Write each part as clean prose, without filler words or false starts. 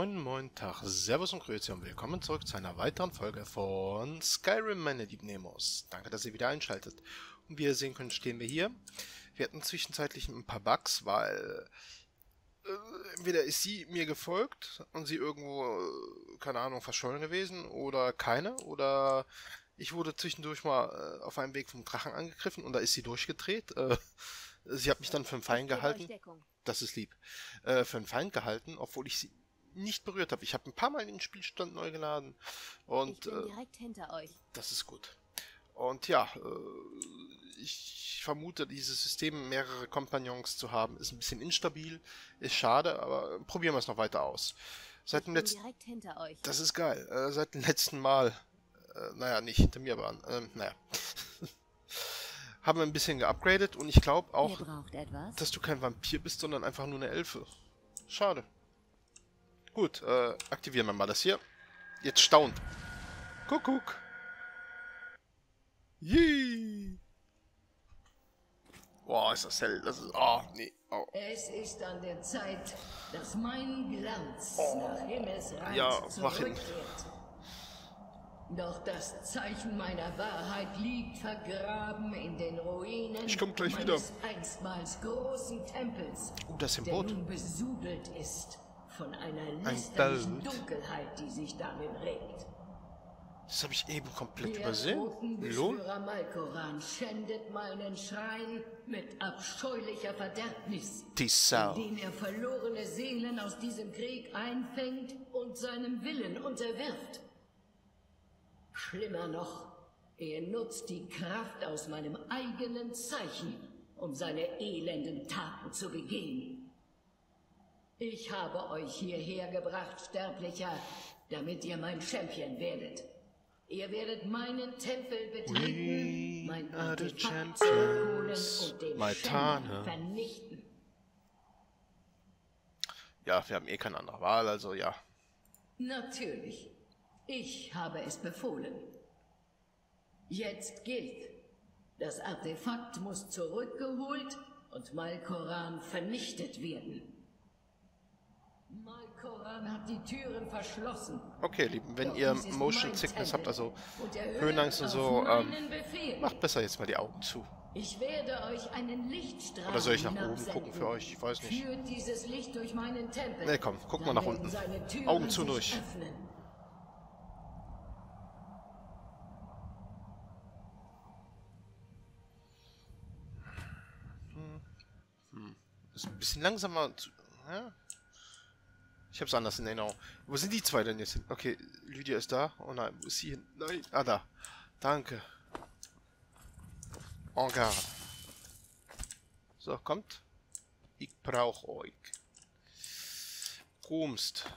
Moin Moin Tag, Servus und Grüezi und willkommen zurück zu einer weiteren Folge von Skyrim, meine lieben Nemos. Danke, dass ihr wieder einschaltet. Und wie ihr sehen könnt, stehen wir hier. Wir hatten zwischenzeitlich ein paar Bugs, weil entweder ist sie mir gefolgt und sie irgendwo, keine Ahnung, verschollen gewesen oder keine. Oder ich wurde zwischendurch mal auf einem Weg vom Drachen angegriffen und da ist sie durchgedreht. Sie hat mich dann für einen Feind gehalten. Das ist lieb. Für einen Feind gehalten, obwohl ich sie nicht berührt habe. Ich habe ein paar Mal den Spielstand neu geladen. Und ich bin direkt hinter euch. Das ist gut. Und ja, ich vermute, dieses System, mehrere Kompagnons zu haben, ist ein bisschen instabil. Ist schade, aber probieren wir es noch weiter aus. Seit dem letzten... direkt hinter euch. Das ist geil. Seit dem letzten Mal... naja, nicht hinter mir, aber an. Naja. Haben wir ein bisschen geupgradet und ich glaube auch, dass du kein Vampir bist, sondern einfach nur eine Elfe. Schade. Gut, aktivieren wir mal das hier. Jetzt staunt. Kuckuck. Yee. Boah, ist das hell. Das ist... Oh, nee. Oh. Es ist an der Zeit, dass mein Glanz nach Himmelsrand zurückkehrt. Doch das Zeichen meiner Wahrheit liegt vergraben in den Ruinen meines einstmals großen Tempels, der nun besudelt ist von einer lästerlichen Dunkelheit, die sich darin regt. Das habe ich eben komplett übersehen. Der Rotenbeschwörer Malkoran schändet meinen Schrein mit abscheulicher Verderbnis, indem er verlorene Seelen aus diesem Krieg einfängt und seinem Willen unterwirft. Schlimmer noch, er nutzt die Kraft aus meinem eigenen Zeichen, um seine elenden Taten zu begehen. Ich habe euch hierher gebracht, Sterblicher, damit ihr mein Champion werdet. Ihr werdet meinen Tempel betreten, mein Artefakt holen und den Schänder vernichten. Ja, wir haben eh keine andere Wahl, also ja. Natürlich. Ich habe es befohlen. Jetzt gilt, das Artefakt muss zurückgeholt und Malkoran vernichtet werden. Malkoran hat die Türen verschlossen. Okay, Lieben, wenn ihr Motion Sickness habt, also Höhenangst und so, macht besser jetzt mal die Augen zu. Ich werde euch einen Lichtstrahl oder soll ich nach oben gucken für euch? Ich weiß nicht. Führt dieses Licht durch meinen Tempel. Nee, komm, guck mal nach unten. Augen zu durch. Öffnen. Ein bisschen langsamer. Ja? Ich hab's anders in Erinnerung. Wo sind die zwei denn jetzt hin? Okay, Lydia ist da. Oh nein, wo ist sie hin? Nein. Ah, da. Danke. En garde. So, kommt. Ich brauch euch. Kommst.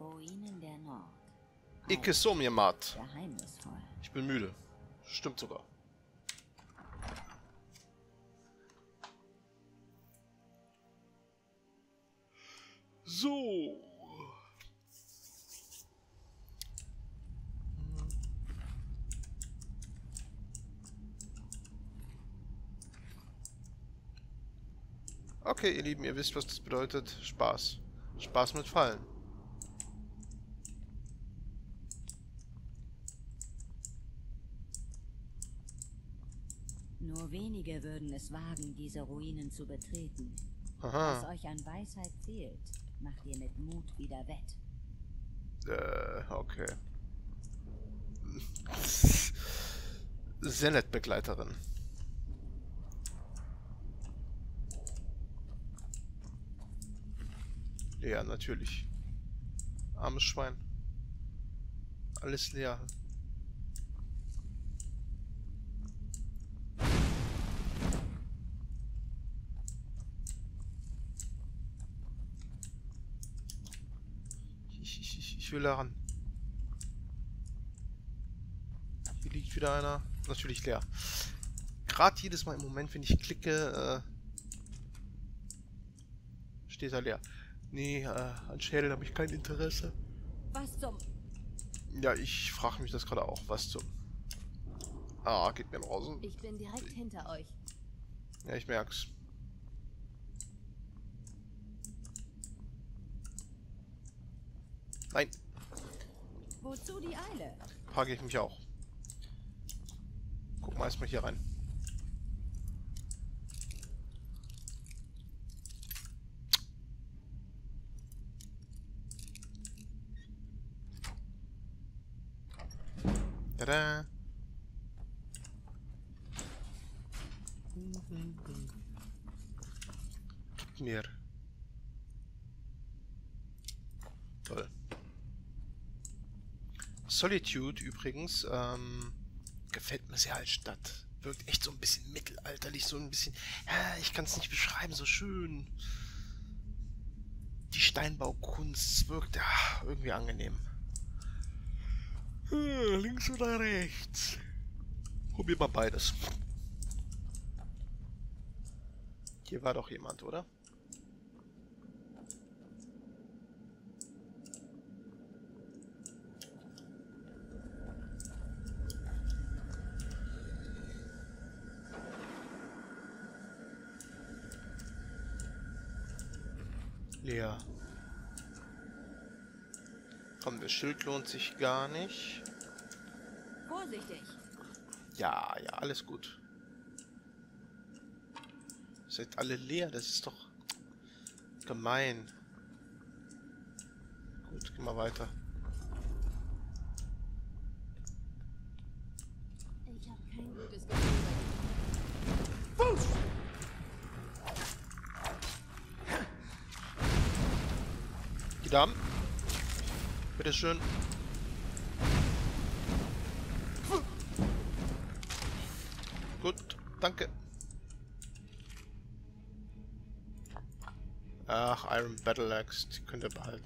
Ruinen der Nord. Ich so mir matt. Ich bin müde. Stimmt sogar. So. Okay, ihr Lieben, ihr wisst, was das bedeutet. Spaß. Spaß mit Fallen. Nur wenige würden es wagen, diese Ruinen zu betreten. Was euch an Weisheit fehlt, macht ihr mit Mut wieder wett. Okay. Sehr nett, Begleiterin. Ja, natürlich. Armes Schwein. Alles leer. Will daran. Hier liegt wieder einer. Natürlich leer. Gerade jedes Mal im Moment, wenn ich klicke, steht er leer. Nee, an Schädel habe ich kein Interesse. Was zum? Ja, ich frage mich das gerade auch. Was zum? Ah, geht mir raus. Ich bin direkt hinter euch. Ja, ich merk's. Nein. Wozu die Eile? Frage ich mich auch. Guck mal erstmal hier rein. Tada! Mir. Toll. Solitude übrigens, gefällt mir sehr als Stadt. Wirkt echt so ein bisschen mittelalterlich, so ein bisschen... ich kann es nicht beschreiben, so schön. Die Steinbaukunst wirkt irgendwie angenehm. Links oder rechts? Probier mal beides. Hier war doch jemand, oder? Leer. Komm, das Schild lohnt sich gar nicht. Vorsichtig. Ja, ja, alles gut. Seid alle leer, das ist doch gemein. Gut, gehen wir weiter. Ich habe kein gutes Gefühl. Die Damen. Bitteschön. Gut, danke. Ach, Iron Battle Axe, die könnt ihr behalten.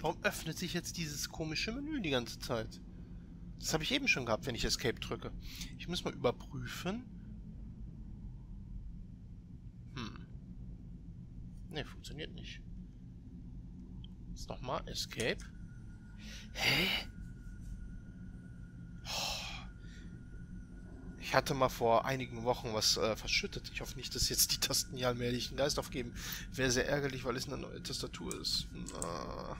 Warum öffnet sich jetzt dieses komische Menü die ganze Zeit? Das habe ich eben schon gehabt, wenn ich Escape drücke. Ich muss mal überprüfen. Ne, funktioniert nicht. Jetzt nochmal Escape. Hä? Ich hatte mal vor einigen Wochen was verschüttet. Ich hoffe nicht, dass jetzt die Tasten hier allmählich den Geist aufgeben. Wäre sehr ärgerlich, weil es eine neue Tastatur ist. Na.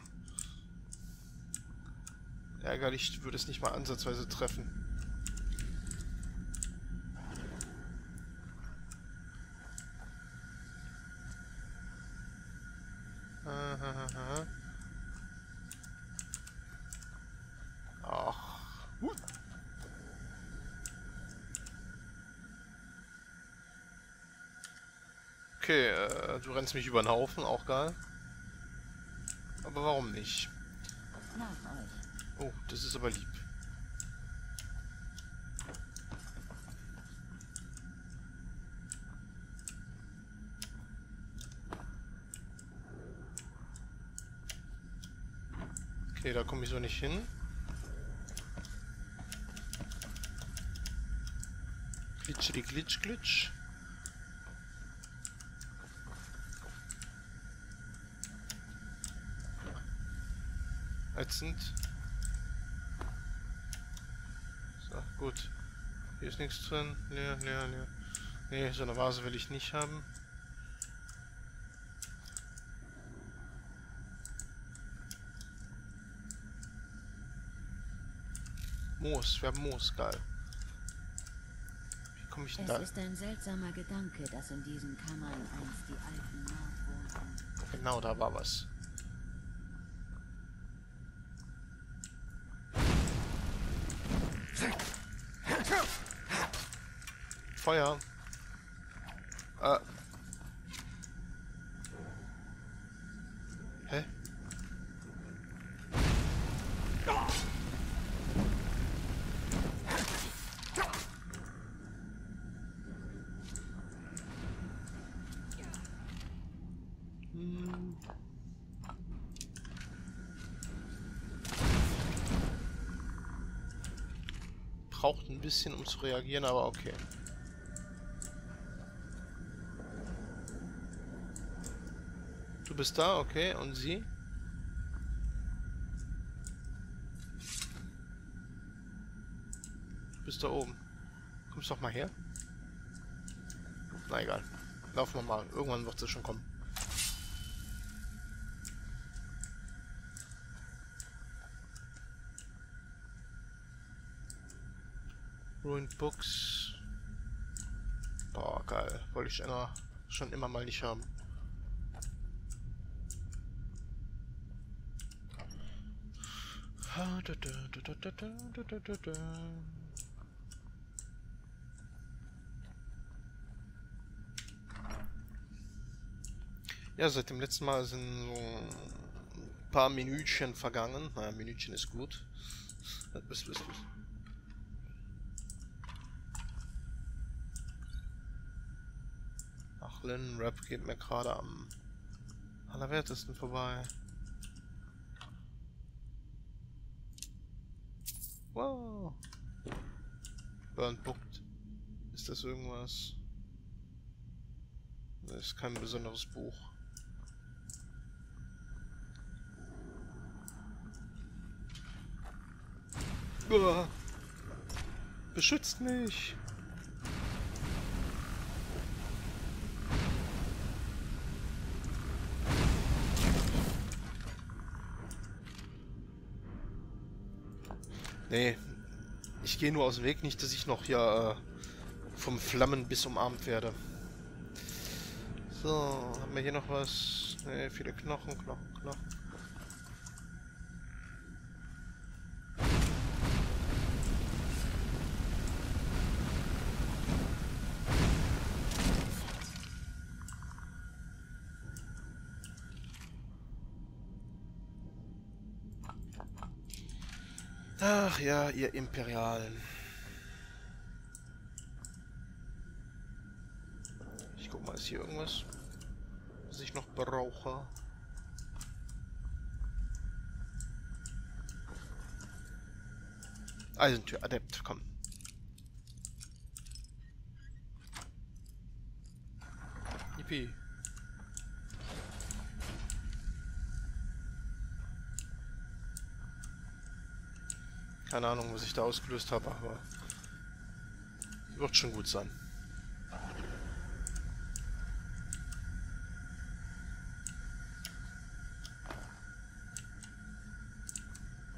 Ärgerlich würde es nicht mal ansatzweise treffen. Ach. Okay, du rennst mich über den Haufen, auch geil. Aber warum nicht? Oh, das ist aber lieb. Okay, da komme ich so nicht hin. Glitschidi glitsch glitsch. Ätzend. Gut. Hier ist nichts drin. Leer, leer, leer. Nee, so eine Vase will ich nicht haben. Moos. Wir haben Moos. Geil. Wie komme ich denn da? Es ist ein seltsamer Gedanke, dass in diesen Kammern einst die alten Nord wohnten. Genau, da war was. Feuer. Hä? Braucht ein bisschen, um zu reagieren, aber okay. Du bist da, okay. Und sie? Du bist da oben. Kommst doch mal her. Na egal. Laufen wir mal. Irgendwann wird es schon kommen. Ruined Books. Boah, geil. Wollte ich schon immer mal nicht haben. Ja, seit dem letzten Mal sind so ein paar Minütchen vergangen. Naja, Minütchen ist gut. Ach, Lin Rap geht mir gerade am allerwertesten vorbei. Wow. Burn Booked. Ist das irgendwas? Das ist kein besonderes Buch. Uah. Beschützt mich! Nee, ich gehe nur aus dem Weg, nicht, dass ich noch hier vom Flammen bis umarmt werde. So, haben wir hier noch was? Ne, viele Knochen. Ach ja, ihr Imperialen. Ich guck mal, ist hier irgendwas, was ich noch brauche? Eisentür, Adept, komm. Yippie. Keine Ahnung, was ich da ausgelöst habe, aber wird schon gut sein.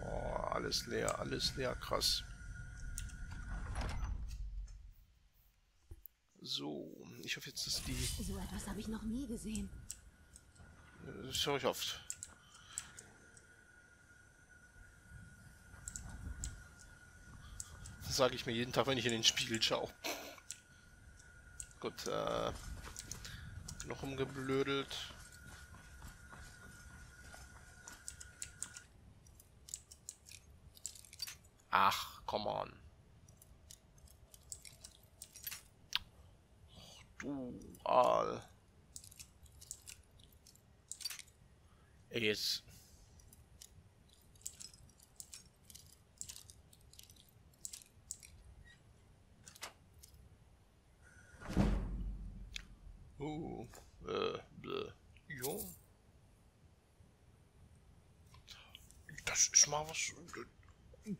Boah, alles leer, krass. So, ich hoffe jetzt, dass die... So etwas habe ich noch nie gesehen. Das höre ich oft. Sage ich mir jeden Tag, wenn ich in den Spiegel schaue. Gut, noch rumgeblödelt. Ach, come on. Och, du Aal. Ey, jetzt. Jo. Das ist mal was. Ja.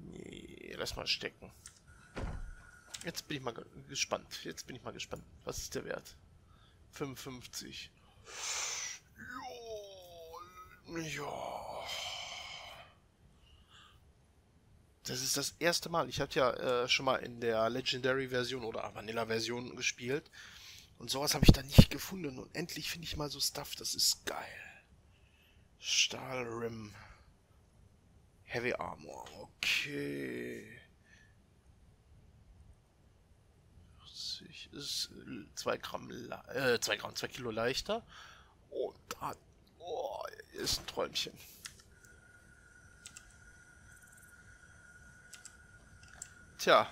Nee, lass mal stecken. Jetzt bin ich mal gespannt. Was ist der Wert? 55. Ja. Das ist das erste Mal. Ich habe ja schon mal in der Legendary-Version oder Vanilla-Version gespielt. Und sowas habe ich da nicht gefunden. Und endlich finde ich mal so Stuff. Das ist geil. Stahlrim. Heavy Armor. Okay. 80 ist 2 Kilo leichter. Und da... Oh, ist ein Träumchen. Tja.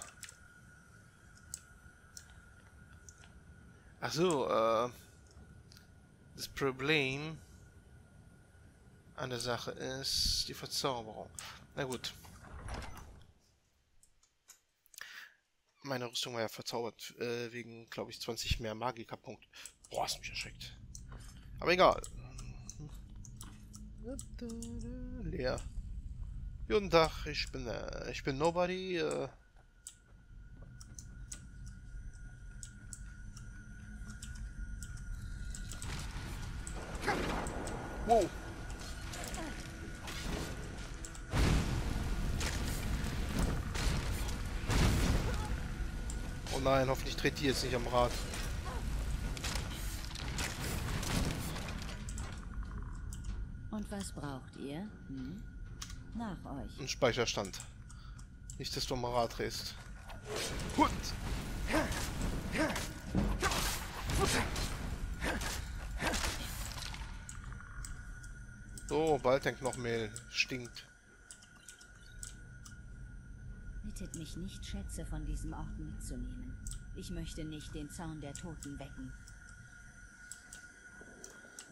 Ach so, das Problem an der Sache ist die Verzauberung. Na gut. Meine Rüstung war ja verzaubert, wegen, glaube ich, 20 mehr Magika-Punkte. Boah, hast mich erschreckt. Aber egal. Leer. Guten Tag, ich bin Nobody. Wow. Oh nein, hoffentlich dreht die jetzt nicht am Rad. Und was braucht ihr? Hm? Nach euch. Ein Speicherstand. Nicht, dass du am Rad drehst. Hund! So, bald ein Knochenmehl. Stinkt. Bittet mich nicht, Schätze von diesem Ort mitzunehmen. Ich möchte nicht den Zaun der Toten wecken.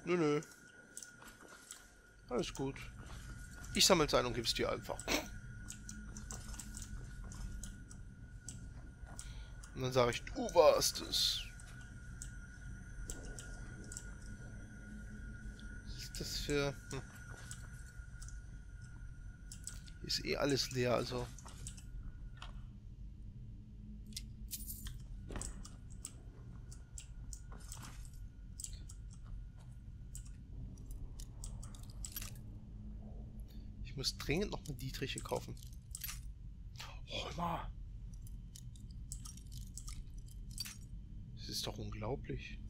Nö, nö. Alles gut. Ich sammle es ein und gebe es dir einfach. Und dann sage ich, du warst es. Was ist das für... Hm. Ist eh alles leer, also... Ich muss dringend noch eine Dietriche kaufen. Oh, immer. Das ist doch unglaublich.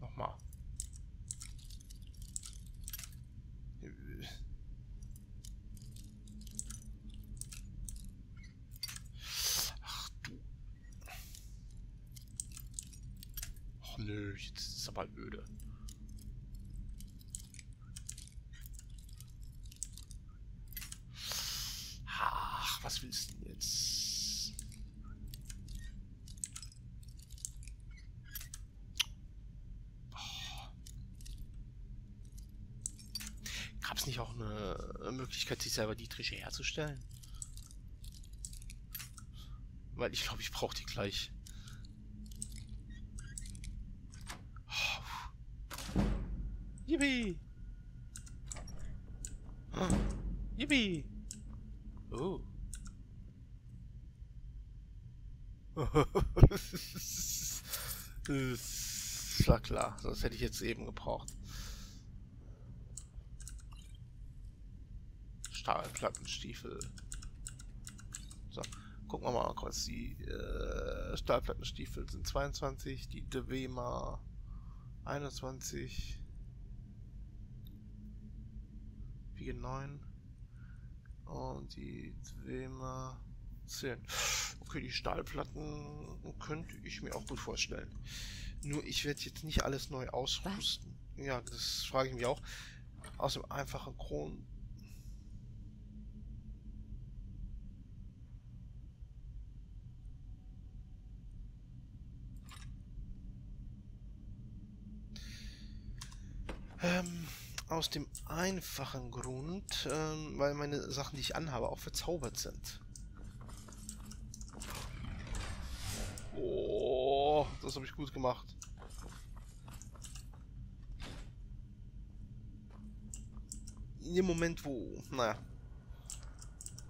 Nochmal. Nö, jetzt ist es aber öde. Ach, was willst du denn jetzt? Gab es nicht auch eine Möglichkeit, sich selber Dietriche herzustellen? Weil ich glaube, ich brauche die gleich. Yippie! Ah, yippie! Oh. Das war klar, sonst hätte ich jetzt eben gebraucht. Stahlplattenstiefel. So, gucken wir mal kurz. Die Stahlplattenstiefel sind 22, die Dwemer 21. 9 und die Dwemer 10. Okay, die Stahlplatten könnte ich mir auch gut vorstellen. Nur ich werde jetzt nicht alles neu ausrüsten. Was? Ja, das frage ich mich auch. Aus dem einfachen Grund. Aus dem einfachen Grund, weil meine Sachen, die ich anhabe, auch verzaubert sind. Oh, das habe ich gut gemacht. In dem Moment, wo, naja,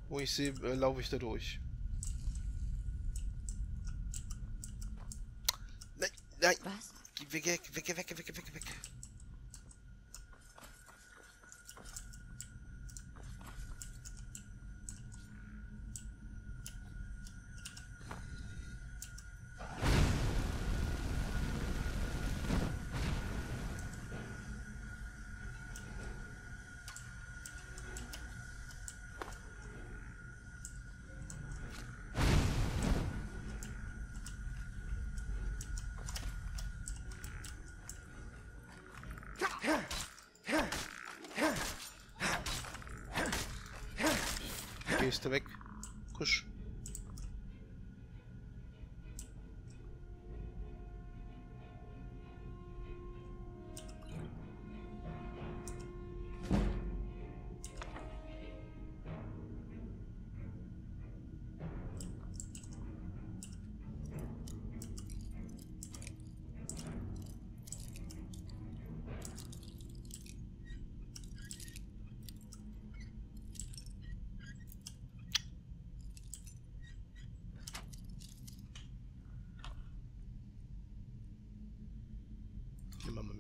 wo ich sehe, laufe ich da durch. Nein, nein. Was? Weg, weg, weg, weg, weg, weg, weg. Gehst du weg? Kusch.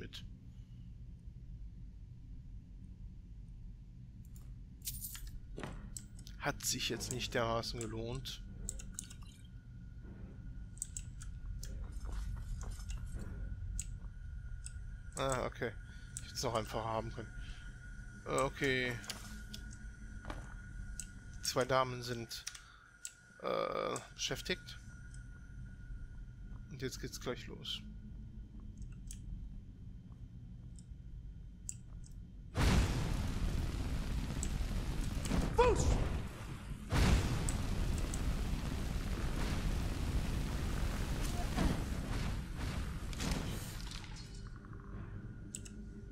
mit. Hat sich jetzt nicht dermaßen gelohnt. Ah, okay. Ich hätte es noch einfacher haben können. Okay. Zwei Damen sind beschäftigt. Und jetzt geht's gleich los. Fuß!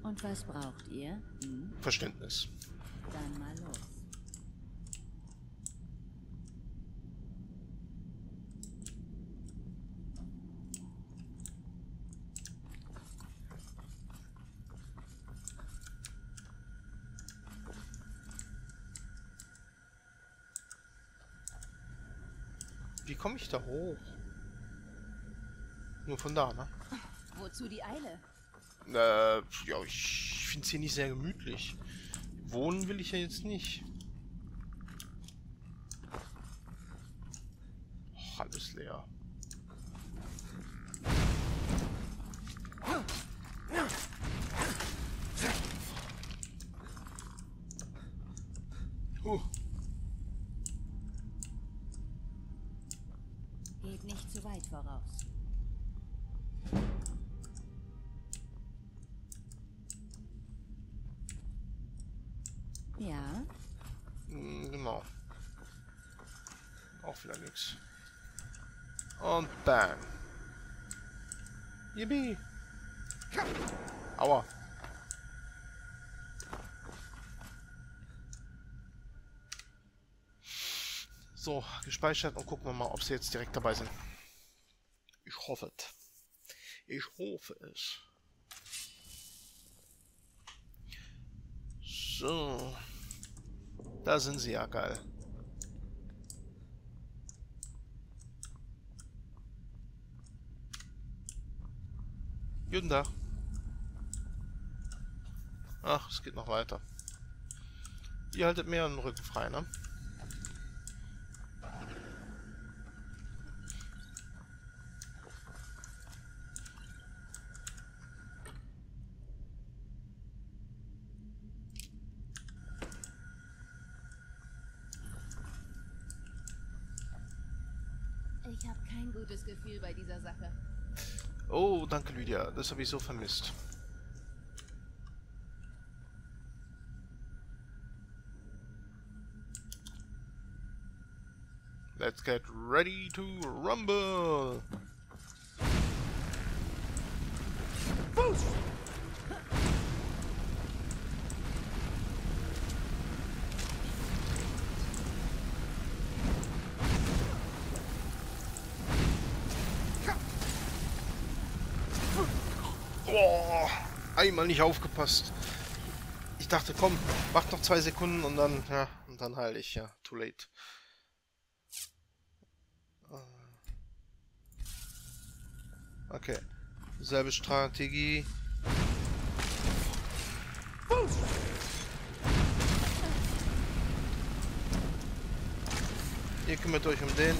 Und was braucht ihr? Hm? Verständnis. Dann mal los. Wie komme ich da hoch? Nur von da, ne? Wozu die Eile? Ja, ich finde es hier nicht sehr gemütlich. Wohnen will ich ja jetzt nicht. Och, alles leer. Geht nicht zu weit voraus. Ja. Genau. Auch wieder nix. Und bam. Yippie. Aua. So, gespeichert und gucken wir mal, ob sie jetzt direkt dabei sind. Ich hoffe es. Ich hoffe es. So. Da sind sie ja, geil. Guten Tag. Ach, es geht noch weiter. Ihr haltet mir den Rücken frei, ne? Ich habe kein gutes Gefühl bei dieser Sache. Oh, danke Lydia. Das habe ich so vermisst. Let's get ready to rumble! Fuß! Oh, einmal nicht aufgepasst. Ich dachte, komm, mach noch 2 Sekunden und dann, ja, heil ich, ja, too late. Okay, selbe Strategie. Ihr kümmert euch um den.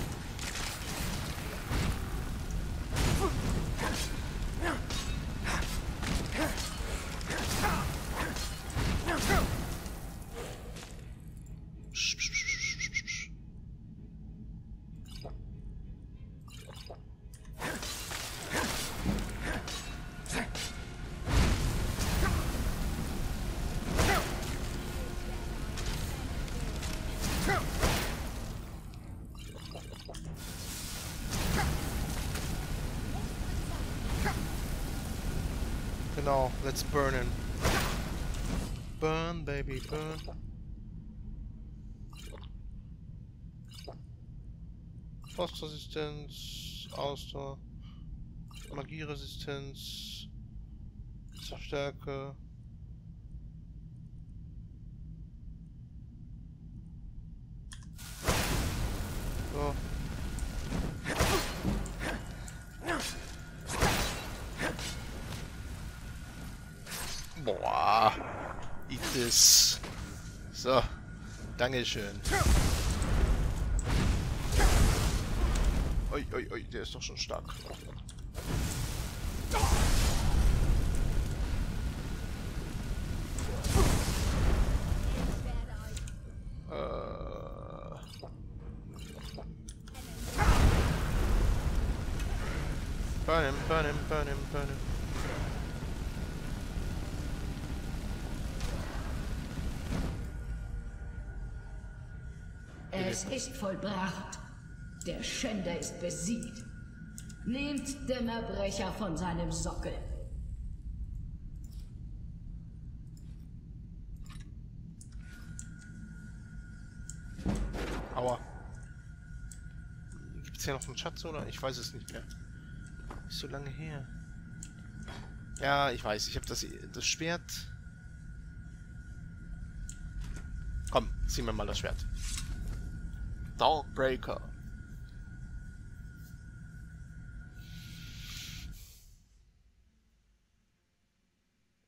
Genau, let's burn him. Burn, baby, burn. Frostresistenz, Ausdauer, Magieresistenz, Stärke. So. es. So, Dankeschön. Ui, ui, ui, der ist doch schon stark. Burn him. Es ist vollbracht. Der Schänder ist besiegt. Nehmt Dämmerbrecher von seinem Sockel. Aua. Gibt's hier noch einen Schatz, oder? Ich weiß es nicht mehr. Ist so lange her. Ja, ich weiß. Ich habe das Schwert. Komm, zieh mir mal das Schwert. Dawnbreaker.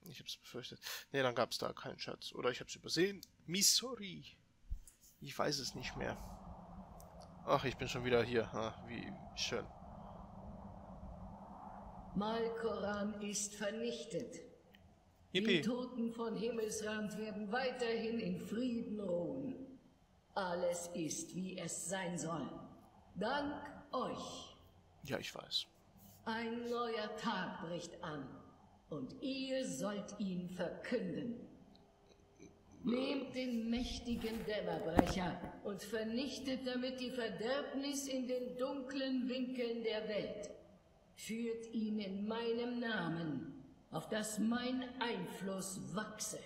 Ich hab's befürchtet. Ne, dann gab's da keinen Schatz. Oder ich hab's übersehen. Missouri. Ich weiß es nicht mehr. Ach, ich bin schon wieder hier. Ah, wie schön. Malkoran ist vernichtet. Yippie. Die Toten von Himmelsrand werden weiterhin in Frieden ruhen. Alles ist, wie es sein soll. Dank euch. Ja, ich weiß. Ein neuer Tag bricht an. Und ihr sollt ihn verkünden. Nehmt den mächtigen Dämmerbrecher und vernichtet damit die Verderbnis in den dunklen Winkeln der Welt. Führt ihn in meinem Namen, auf dass mein Einfluss wachse.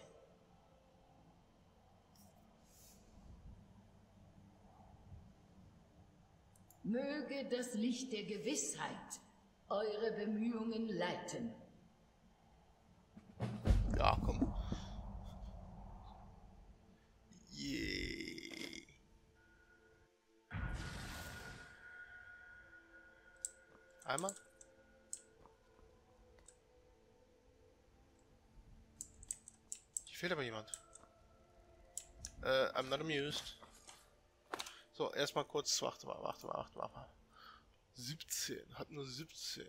Möge das Licht der Gewissheit eure Bemühungen leiten. Ja, komm. Yeah. Einmal. Hier fehlt aber jemand. I'm not amused. So, erstmal kurz, warte mal. 17, hat nur 17.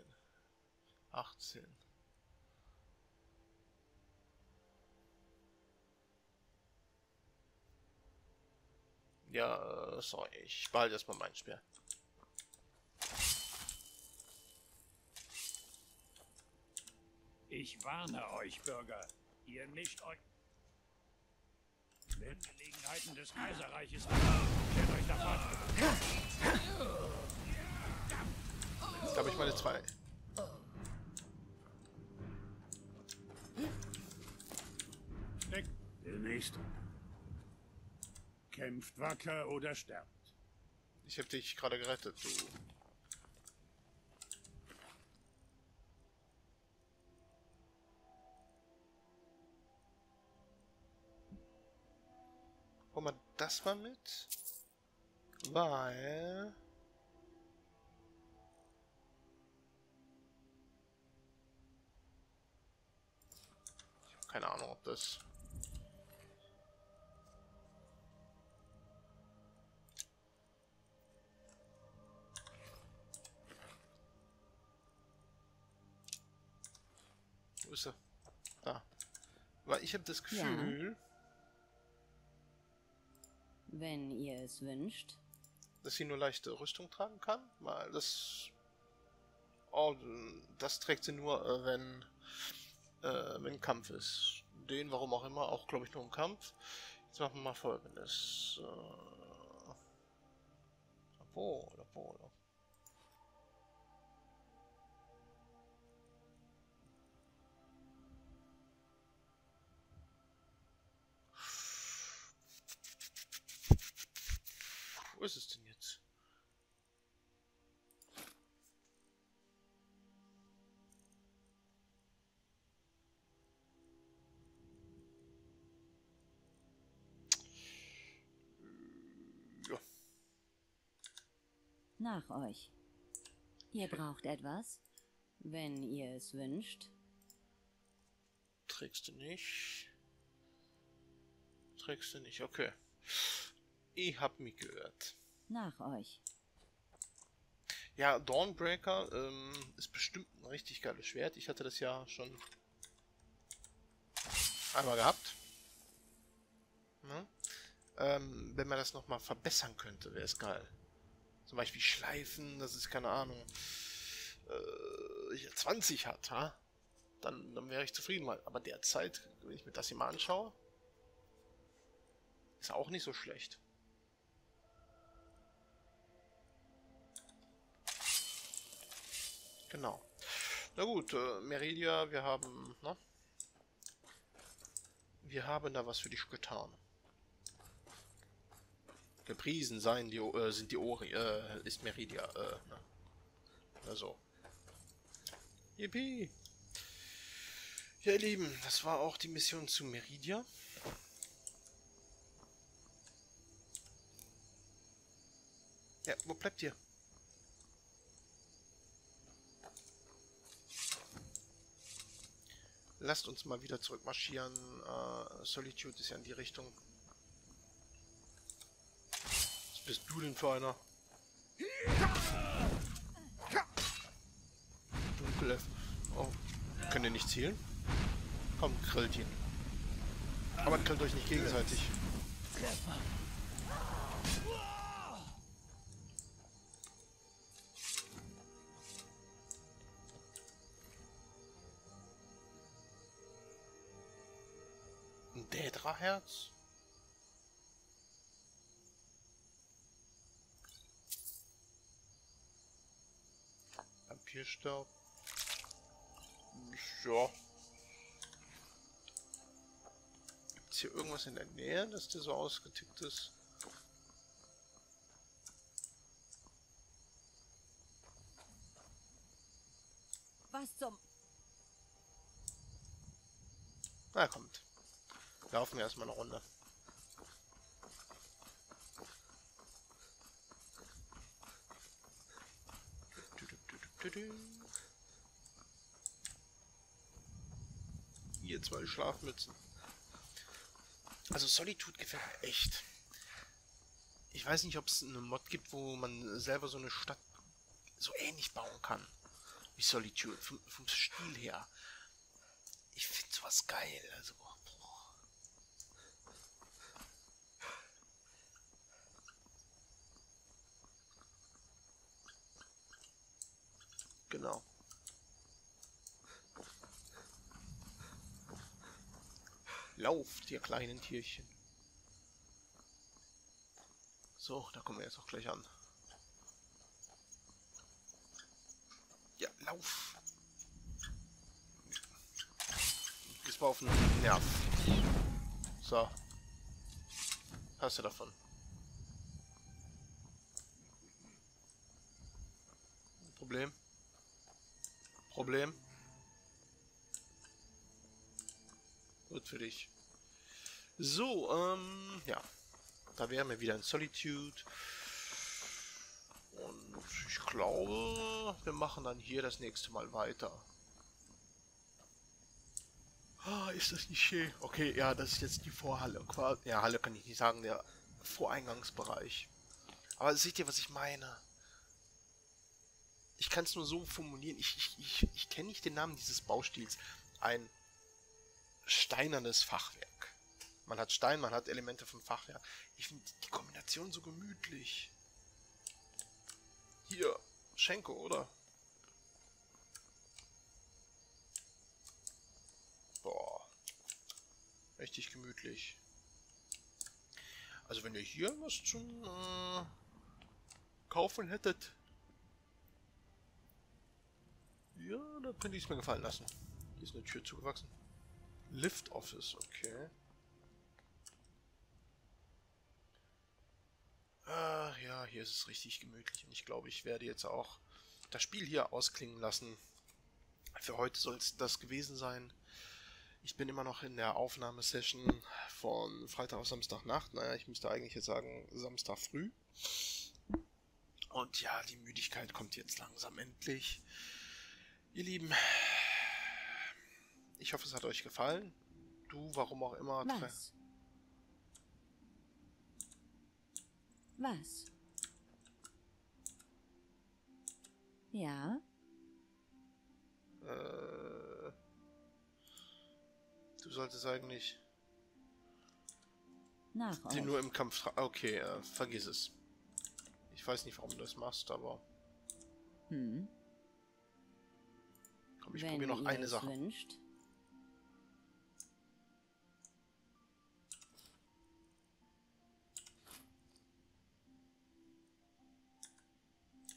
18. Ja, sorry, ich behalte erstmal mein Speer. Ich warne euch, Bürger, ihr nicht euch... Angelegenheiten des Kaiserreiches. Stellt euch davon. Jetzt habe ich meine zwei. Weg. Der nächste. Kämpft wacker oder sterbt. Ich habe dich gerade gerettet, du. Holen wir das mal mit, weil ich habe keine Ahnung, ob das wo ist er? Da, weil ich habe das Gefühl, ja. Wenn ihr es wünscht. Dass sie nur leichte Rüstung tragen kann? Weil das... Oh, das trägt sie nur, wenn... wenn Kampf ist. Den, warum auch immer, auch glaube ich nur im Kampf. Jetzt machen wir mal Folgendes. Obwohl. Wo ist es denn jetzt? Ja. Nach euch. Ihr braucht etwas, wenn ihr es wünscht. Trägst du nicht? trägst du nicht. Okay. Ich hab mich gehört. Nach euch. Ja, Dawnbreaker ist bestimmt ein richtig geiles Schwert. Ich hatte das ja schon einmal gehabt. Ne? Wenn man das nochmal verbessern könnte, wäre es geil. Zum Beispiel Schleifen, das ist keine Ahnung. 20 hat, ha? Dann wäre ich zufrieden. Aber derzeit, wenn ich mir das hier mal anschaue, ist auch nicht so schlecht. Genau. Na gut, Meridia, wir haben, ne? Wir haben da was für dich getan. Gepriesen seien die, sind die Ori, ist Meridia, ne? Also. Yippie! Ja, ihr Lieben, das war auch die Mission zu Meridia. Ja, wo bleibt ihr? Lasst uns mal wieder zurückmarschieren. Solitude ist ja in die Richtung. Was bist du denn für einer? Dunkelelf. Oh, könnt ihr nicht zielen? Komm, grillt ihn. Aber grillt euch nicht gegenseitig. Herz. Papierstaub. Ja. Gibt's hier irgendwas in der Nähe, dass der so ausgetickt ist? Was zum... Na, kommt. Laufen wir erstmal eine Runde. Hier zwei Schlafmützen. Also Solitude gefällt mir echt. Ich weiß nicht, ob es eine Mod gibt, wo man selber so eine Stadt so ähnlich bauen kann. Wie Solitude, vom Stil her. Ich finde sowas geil. Also... Genau. Lauft, ihr kleinen Tierchen. So, da kommen wir jetzt auch gleich an. Ja, lauf. Gehst mal auf den Nerv. So. Hast du davon. Problem. Problem. Gut für dich. So, ja. Da wären wir wieder in Solitude. Und ich glaube, wir machen dann hier das nächste Mal weiter. Ah, ist das nicht schön? Okay, ja, das ist jetzt die Vorhalle. Ja, Halle kann ich nicht sagen, der Voreingangsbereich. Aber seht ihr, was ich meine? Ich kann es nur so formulieren, ich kenne nicht den Namen dieses Baustils. Ein steinernes Fachwerk. Man hat Stein, man hat Elemente vom Fachwerk. Ich finde die Kombination so gemütlich. Hier, Schenko, oder? Boah. Richtig gemütlich. Also wenn ihr hier was schon kaufen hättet... Ja, da könnte ich es mir gefallen lassen. Hier ist eine Tür zugewachsen. Lift Office, okay. Ach ja, hier ist es richtig gemütlich. Und ich glaube, ich werde jetzt auch das Spiel hier ausklingen lassen. Für heute soll es das gewesen sein. Ich bin immer noch in der Aufnahmesession von Freitag auf Samstagnacht. Naja, ich müsste eigentlich jetzt sagen Samstag früh. Und ja, die Müdigkeit kommt jetzt langsam endlich. Ihr Lieben, ich hoffe, es hat euch gefallen. Du, warum auch immer... Was? Ja? Du solltest eigentlich... Nach euch. Nur im Kampf... Okay, vergiss es. Ich weiß nicht, warum du das machst, aber... Hm. Komm, ich probiere noch eine Sache. Wünscht.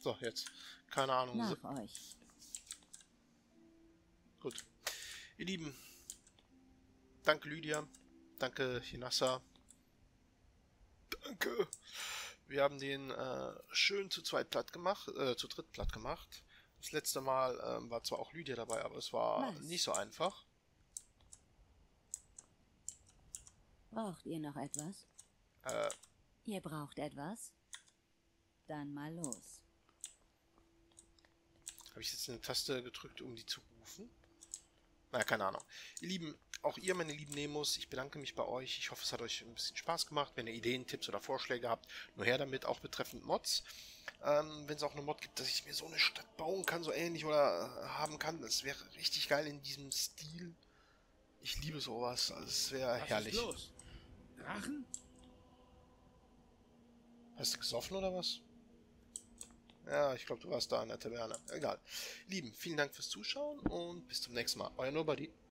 So, jetzt. Keine Ahnung. Nach euch. Gut. Ihr Lieben, danke Lydia, danke Hinassa, danke. Wir haben den schön zu dritt platt gemacht. Das letzte Mal war zwar auch Lydia dabei, aber es war nicht so einfach. Braucht ihr noch etwas? Ihr braucht etwas? Dann mal los. Habe ich jetzt eine Taste gedrückt, um die zu rufen? Naja, keine Ahnung. Ihr Lieben, auch ihr, meine lieben Nemos, ich bedanke mich bei euch. Ich hoffe, es hat euch ein bisschen Spaß gemacht. Wenn ihr Ideen, Tipps oder Vorschläge habt, nur her damit, auch betreffend Mods. Wenn es auch eine Mod gibt, dass ich mir so eine Stadt bauen kann, so ähnlich oder haben kann, das wäre richtig geil in diesem Stil. Ich liebe sowas, also es wäre herrlich. Was ist los? Drachen? Hast du gesoffen oder was? Ja, ich glaube, du warst da in der Taverne. Egal. Lieben, vielen Dank fürs Zuschauen und bis zum nächsten Mal. Euer Nobody.